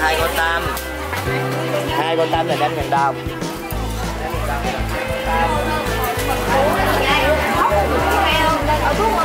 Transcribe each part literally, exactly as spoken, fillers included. hai con tam là năm nghìn đồng. Hãy subscribe cho kênh Ghiền Mì Gõ để không bỏ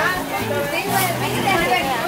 lỡ những video hấp dẫn.